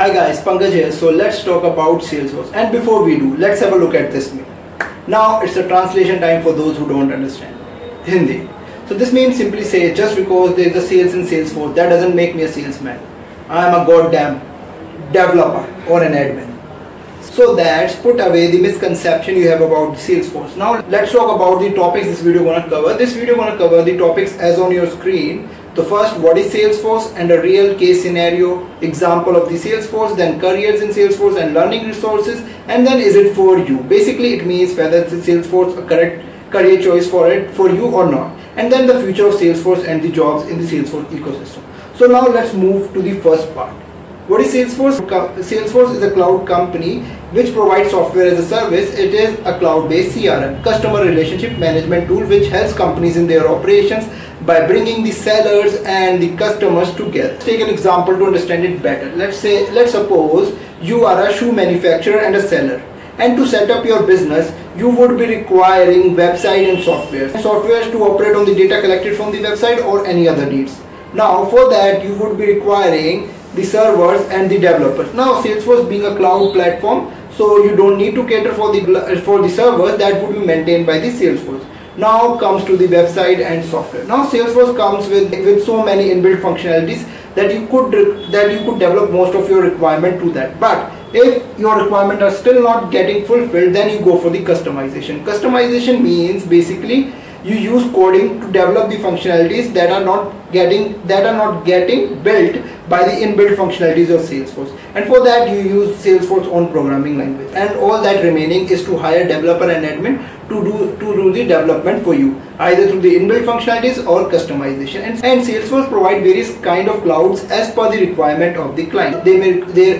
Hi guys, Pankaj here. So let's talk about Salesforce, and before we do, let's have a look at this meme. Now it's a translation time for those who don't understand Hindi. So this meme simply says, just because there is a sales in Salesforce, that doesn't make me a salesman. I am a goddamn developer or an admin. So that's put away the misconception you have about Salesforce. Now let's talk about the topics this video gonna cover. This video gonna cover the topics as on your screen. So first, what is Salesforce and a real case scenario example of the Salesforce, then careers in Salesforce and learning resources, and then is it for you? Basically it means whether the Salesforce a correct career choice for you or not, and then the future of Salesforce and the jobs in the Salesforce ecosystem. So now let's move to the first part. What is Salesforce? Salesforce is a cloud company which provides software as a service. It is a cloud-based CRM, customer relationship management tool, which helps companies in their operations by bringing the sellers and the customers together. Let's take an example to understand it better. Let's suppose you are a shoe manufacturer and a seller, and to set up your business you would be requiring website and software to operate on the data collected from the website or any other needs. Now for that you would be requiring the servers and the developers. Now Salesforce being a cloud platform, so you don't need to cater for the servers that would be maintained by the Salesforce. Now comes to the website and software. Now Salesforce comes with so many inbuilt functionalities that you could develop most of your requirement to that. But if your requirements are still not getting fulfilled, then you go for the customization. Customization means basically you use coding to develop the functionalities that are not getting built by the inbuilt functionalities of Salesforce, and for that you use Salesforce's own programming language, and all that remaining is to hire developer and admin to do the development for you, either through the inbuilt functionalities or customization. And Salesforce provide various kind of clouds as per the requirement of the client. There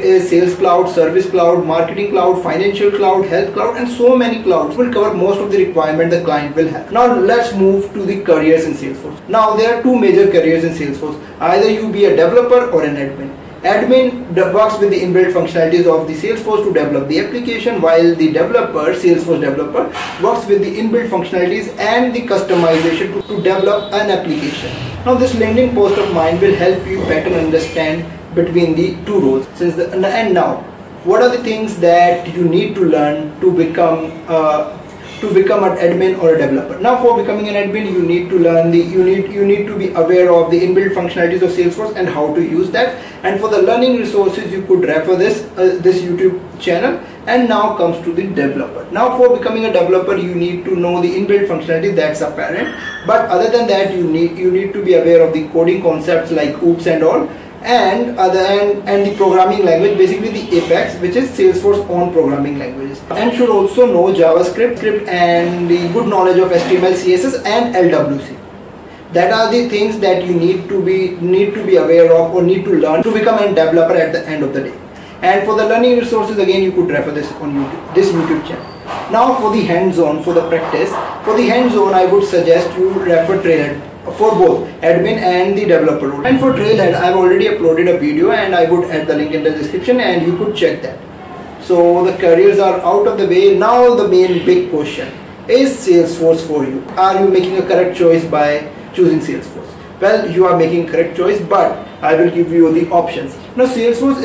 is sales cloud, service cloud, marketing cloud, financial cloud, health cloud, and so many clouds will cover most of the requirement the client will have. Now let's move to the careers in Salesforce. Now there are two major careers in Salesforce. Either you be a developer or an admin. Admin works with the inbuilt functionalities of the Salesforce to develop the application, while the developer, Salesforce developer, works with the inbuilt functionalities and the customization to develop an application. Now this LinkedIn post of mine will help you better understand between the two roles. And now, what are the things that you need to learn to become an admin or a developer? Now for becoming an admin you need to learn you need to be aware of the inbuilt functionalities of Salesforce and how to use that, and for the learning resources you could refer this YouTube channel. And now comes to the developer. Now for becoming a developer you need to know the inbuilt functionality, that's apparent, but other than that you need to be aware of the coding concepts like OOPs and all, and the programming language, basically the Apex, which is Salesforce's own programming languages, and should also know JavaScript and the good knowledge of HTML, CSS and LWC. That are the things that you need to be aware of or need to learn to become a developer at the end of the day. And for the learning resources, again you could refer this on YouTube, this YouTube channel. Now for the hands-on, for the practice, for the hands-on I would suggest you refer Trailhead for both admin and the developer role. And for Trailhead I've already uploaded a video and I would add the link in the description and you could check that. So the careers are out of the way. Now the main big question is, Salesforce for you? Are you making a correct choice by choosing Salesforce? Well, you are making correct choice, but I will give you the options. Now Salesforce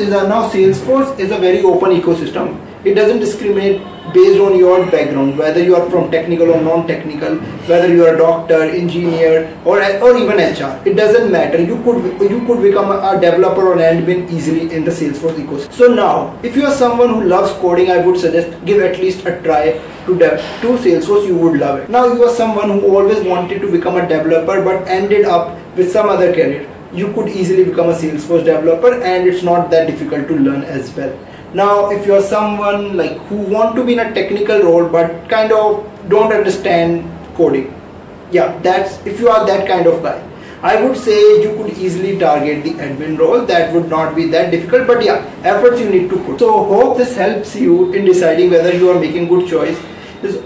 is a very open ecosystem. It doesn't discriminate based on your background, whether you are from technical or non-technical, whether you are a doctor, engineer, or even HR. It doesn't matter. You could become a developer or an admin easily in the Salesforce ecosystem. So now, if you are someone who loves coding, I would suggest give at least a try to Salesforce. You would love it. Now you are someone who always wanted to become a developer but ended up with some other career. You could easily become a Salesforce developer, and it's not that difficult to learn as well. Now if you are someone like who want to be in a technical role but kind of don't understand coding, if you are that kind of guy, I would say you could easily target the admin role. That would not be that difficult, but efforts you need to put. So hope this helps you in deciding whether you are making good choice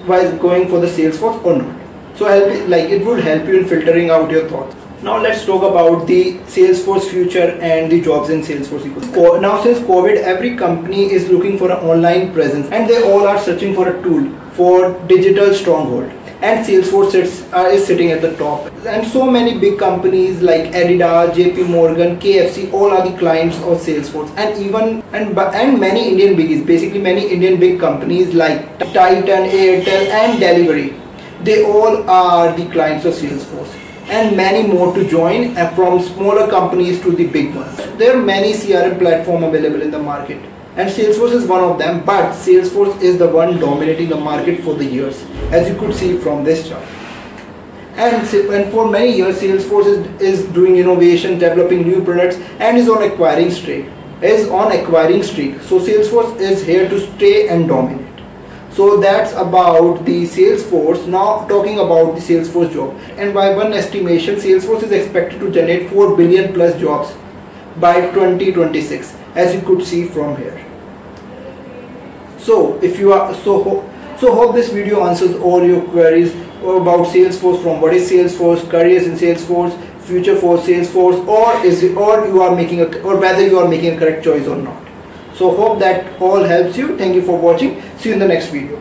while going for the Salesforce or not. So it would help you in filtering out your thoughts. Now let's talk about the Salesforce future and the jobs in Salesforce ecosystem. Now since COVID, every company is looking for an online presence, and they all are searching for a tool for digital stronghold. and Salesforce is sitting at the top. And so many big companies like Adidas, JP Morgan, KFC, all are the clients of Salesforce. And even many Indian biggies, basically many Indian big companies like Titan, Airtel and Delhivery, they all are the clients of Salesforce. And many more to join, from smaller companies to the big ones. There are many CRM platforms available in the market, and Salesforce is one of them, but Salesforce is the one dominating the market for the years, as you could see from this chart. And for many years, Salesforce is doing innovation, developing new products, and is on acquiring streak. So Salesforce is here to stay and dominate. So that's about the Salesforce. Now talking about the Salesforce job, and by one estimation, Salesforce is expected to generate 4 billion plus jobs by 2026, as you could see from here. So if you are hope this video answers all your queries about Salesforce, from what is Salesforce, careers in Salesforce, future for Salesforce, or whether you are making a correct choice or not. So hope that all helps you. Thank you for watching. See you in the next video.